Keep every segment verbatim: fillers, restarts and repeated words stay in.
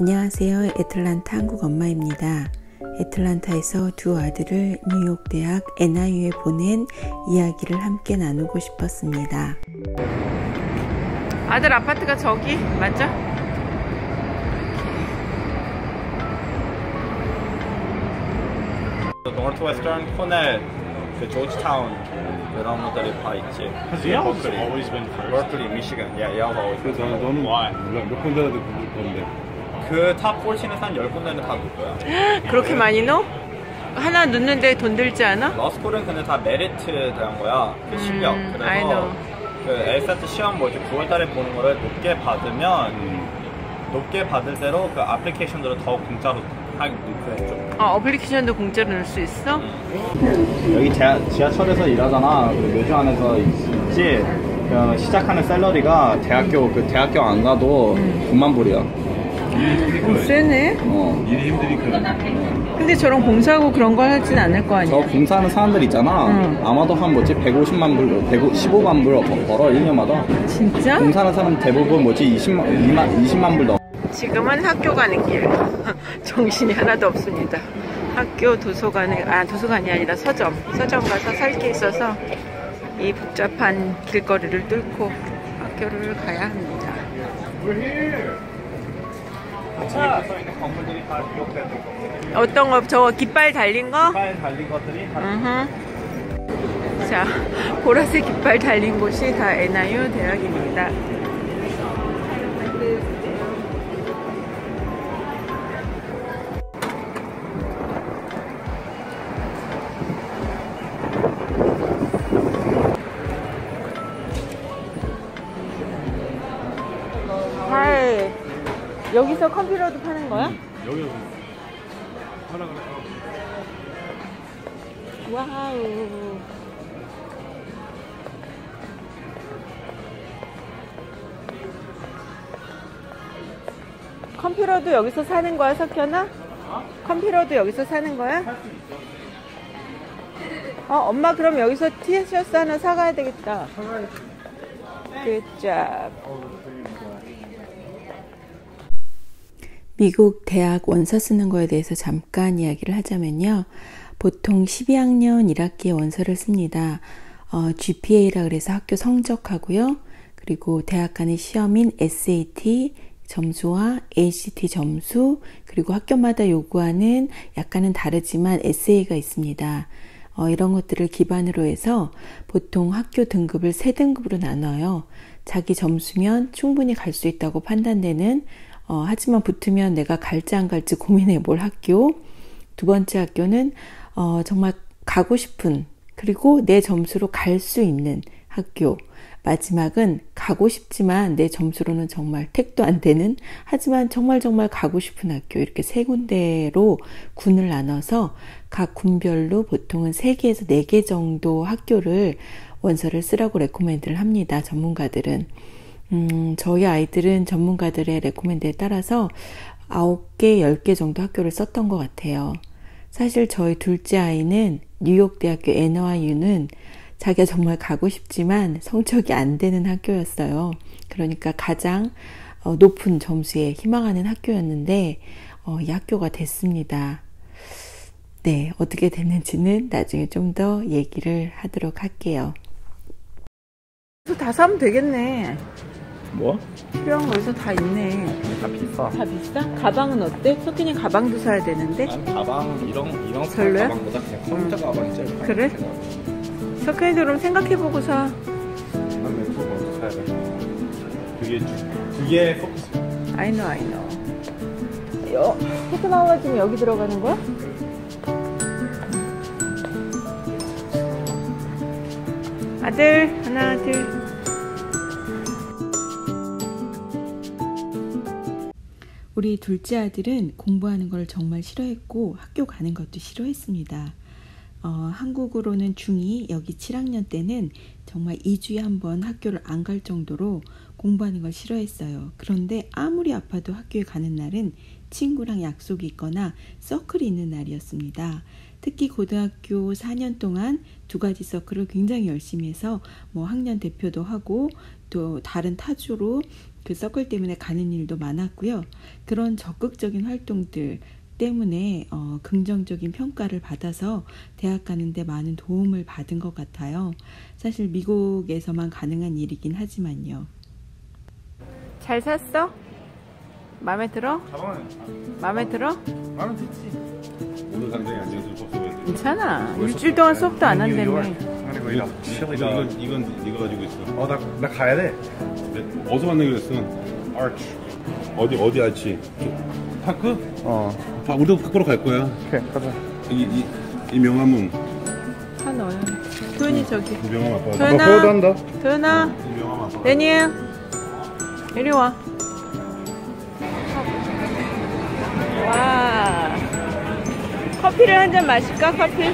안녕하세요. 애틀란타 한국 엄마입니다. 애틀란타에서 두 아들을 뉴욕대학 엔 아이 유에 보낸 이야기를 함께 나누고 싶었습니다. 아들 아파트가 저기 맞죠? Northwestern, Cornell, 그 Georgetown 그런 것들이 다 있지. Yale's always been first. Berkeley, Michigan. Yeah, Yale's always been first. 너는 와. 몇 군데라도 부를 건데. 그 탑 사십은 한 열 군데는 다 놓을 거야. 그렇게 많이 넣어? 하나 넣는데 돈 들지 않아? 러스쿨은 근데 다 메리트에 대한 거야. 그 실력. 음, 그래서 그 에이 씨 티 시험 뭐지 구월 달에 보는 거를 높게 받으면 음. 높게 받을 대로 그 애플리케이션들을 더 공짜로 하기 때문에. 아, 애플리케이션도 공짜로 넣을 수 있어? 음. 여기 지하, 지하철에서 일하잖아. 매주 안에서 있지. 그 시작하는 샐러리가 대학교 그 대학교 안 가도 구만 불이야. 세네? 어. 일이 힘드니까. 근데 저런 공사하고 그런 걸 하진 않을 거 아니야? 저 공사하는 사람들 있잖아. 응. 아마도 한 뭐지? 백오십만 불, 백십오만 불 벌어, 일 년마다. 진짜? 공사하는 사람 대부분 뭐지? 이십만 불 넘어. 지금은 학교 가는 길. 정신이 하나도 없습니다. 학교 도서관에, 아, 도서관이 아니라 서점. 서점 가서 살 게 있어서 이 복잡한 길거리를 뚫고 학교를 가야 합니다. 자, 있는 건물들이 다 뉴욕대학교 건물들. 어떤 거? 저거 깃발 달린 거? 깃발 달린 것들이 다. Uh-huh. 자, 보라색 깃발 달린 곳이 다 엔 아이 유 대학입니다. 여기서 컴퓨터도 파는 거야? 여기서 파나 그래. 와우. 컴퓨터도 여기서 사는 거야, 석현아? 어? 컴퓨터도 여기서 사는 거야? 살 수 있어. 어, 엄마 그럼 여기서 티셔츠 하나 사가야 되겠다. 사가야지. Good job. 미국 대학 원서 쓰는 거에 대해서 잠깐 이야기를 하자면요. 보통 십이 학년 일 학기에 원서를 씁니다. 어, 지 피 에이라 그래서 학교 성적하고요. 그리고 대학 간의 시험인 에스 에이 티 점수와 에이 씨 티 점수, 그리고 학교마다 요구하는 약간은 다르지만 에세이가 있습니다. 어, 이런 것들을 기반으로 해서 보통 학교 등급을 세 등급으로 나눠요. 자기 점수면 충분히 갈 수 있다고 판단되는, 어, 하지만 붙으면 내가 갈지 안 갈지 고민해 볼 학교. 두 번째 학교는 어, 정말 가고 싶은, 그리고 내 점수로 갈 수 있는 학교. 마지막은 가고 싶지만 내 점수로는 정말 택도 안 되는, 하지만 정말 정말 가고 싶은 학교. 이렇게 세 군데로 군을 나눠서 각 군별로 보통은 세 개에서 네 개 정도 학교를 원서를 쓰라고 레코멘드를 합니다, 전문가들은. 음, 저희 아이들은 전문가들의 레코멘드에 따라서 아홉 개, 열 개 정도 학교를 썼던 것 같아요. 사실 저희 둘째 아이는 뉴욕대학교 엔 와이 유는 자기가 정말 가고 싶지만 성적이 안 되는 학교였어요. 그러니까 가장 높은 점수에 희망하는 학교였는데 어, 이 학교가 됐습니다. 네, 어떻게 됐는지는 나중에 좀 더 얘기를 하도록 할게요. 다 사면 되겠네. 뭐? 필요한 거 여기서 다 있네. 다 비싸. 다 비싸? 가방은 어때? 석균이 가방도 사야 되는데. 난 가방 이런 이런 가방보다 그냥 컴퓨터 응. 가방이 제일. 그래? 석균이도 그럼 생각해보고 사. 난 왼쪽 먼저 사야 돼. 그게 그게 포커스. I know, I know. 여 포크 나와지면 여기 들어가는 거야? 아들 하나 둘. 우리 둘째 아들은 공부하는 걸 정말 싫어했고 학교 가는 것도 싫어했습니다. 어, 한국으로는 중이, 여기 칠 학년 때는 정말 이 주에 한 번 학교를 안 갈 정도로 공부하는 걸 싫어했어요. 그런데 아무리 아파도 학교에 가는 날은 친구랑 약속이 있거나 서클이 있는 날이었습니다. 특히 고등학교 사 년 동안 두 가지 서클을 굉장히 열심히 해서 뭐 학년 대표도 하고 또 다른 타주로 그 서클 때문에 가는 일도 많았고요. 그런 적극적인 활동들 때문에 어, 긍정적인 평가를 받아서 대학 가는데 많은 도움을 받은 것 같아요. 사실 미국에서만 가능한 일이긴 하지만요. 잘 샀어? 마음에 들어? 가방은? 마음에 들어? 마음에 들지. 오늘 당장이 아니어서 접속해야 돼. 괜찮아. 일주일 동안 수업도 안 한다며. 이건 이건 이건 이거 가지고 있어. 어, 나 나 가야 돼. 어디서 만나기로 했어? 아치. 어디 어디 아치? 파크? 어. 아, 우리도 파크로 갈 거야. 오케이, 가자. 이 이 이 명함은 하나요. 도현이 저기. 명함 아빠. 도현아. 도현아. 한다. 도현아. 명함 아빠. 데니엘. 이리 와. 와. 커피를 한 잔 마실까? 커피.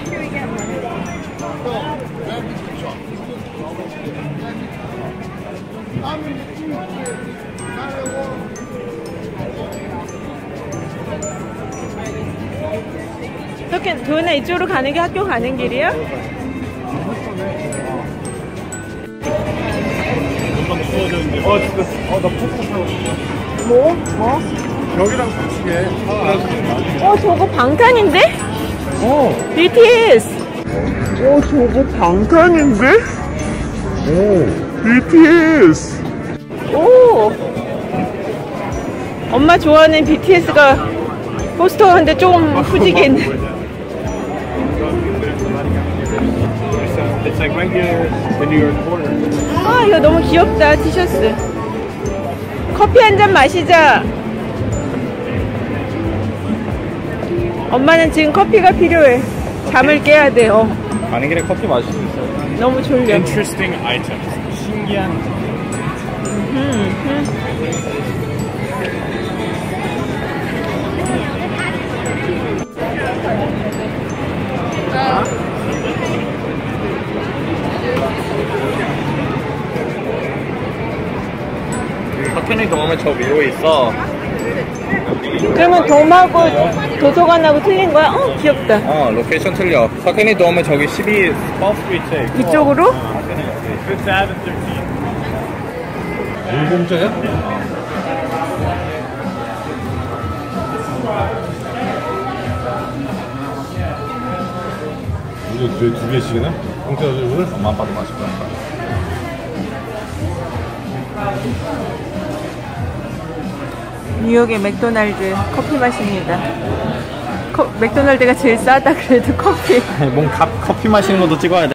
어떻게 도현아 이쪽으로 가는 게 학교 가는 길이야? 어, 어, 나 포크 사고 싶어. 뭐? 뭐? 여기랑 같이 해. 어, 저거 방탄인데? 어. 비티에스. 어, 저거 방탄인데? 오, 비티에스. 오, 엄마 좋아하는 비티에스가 포스터인데 조금 후지겠네. 아, 이거 너무 귀엽다. 티셔츠. 커피 한잔 마시자. 엄마는 지금 커피가 필요해. 잠을 깨야 돼요. 가는 길에 커피 마실 수 있어요. 너무 졸려. Interesting items. 신기한. 음, 음. 아. 학교는 도움이 저 위로에 있어. 그러면 돔하고 도서관하고 틀린 거야? 어, 귀엽다. 어, 로케이션 틀려. 석현이 돔은 저기 십이 버스 스트리트에 있고. 이쪽으로? 어, 물 공짜야? 우리 두, 두 개씩이나? 공짜로 오늘? 엄마 아빠도 마실 거야. 뉴욕의 맥도날드 커피 마십니다. 커, 맥도날드가 제일 싸다 그래도 커피. 뭔 값, 커피 마시는 것도 찍어야 돼.